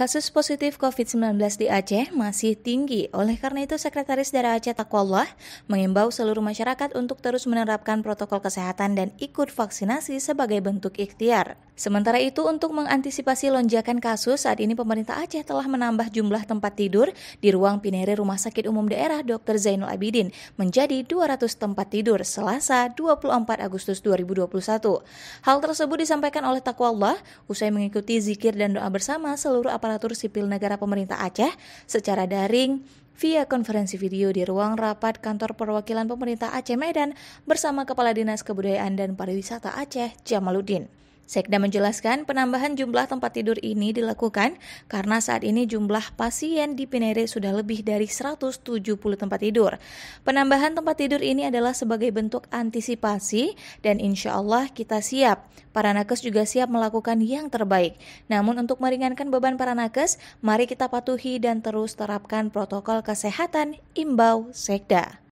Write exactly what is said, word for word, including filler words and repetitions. Kasus positif covid sembilan belas di Aceh masih tinggi. Oleh karena itu, Sekretaris Daerah Aceh Taqwallah mengimbau seluruh masyarakat untuk terus menerapkan protokol kesehatan dan ikut vaksinasi sebagai bentuk ikhtiar. Sementara itu, untuk mengantisipasi lonjakan kasus, saat ini pemerintah Aceh telah menambah jumlah tempat tidur di ruang Pinere Rumah Sakit Umum Daerah dokter Zainoel Abidin menjadi dua ratus tempat tidur Selasa dua puluh empat Agustus dua ribu dua puluh satu. Hal tersebut disampaikan oleh Taqwallah usai mengikuti zikir dan doa bersama seluruh aparat Aparatur Sipil Negara Pemerintah Aceh secara daring via konferensi video di ruang rapat kantor perwakilan pemerintah Aceh Medan bersama Kepala Dinas Kebudayaan dan Pariwisata Aceh, Jamaluddin. Sekda menjelaskan penambahan jumlah tempat tidur ini dilakukan karena saat ini jumlah pasien di Pinere sudah lebih dari seratus tujuh puluh tempat tidur. Penambahan tempat tidur ini adalah sebagai bentuk antisipasi dan insya Allah kita siap. Para nakes juga siap melakukan yang terbaik. Namun untuk meringankan beban para nakes, mari kita patuhi dan terus terapkan protokol kesehatan, imbau Sekda.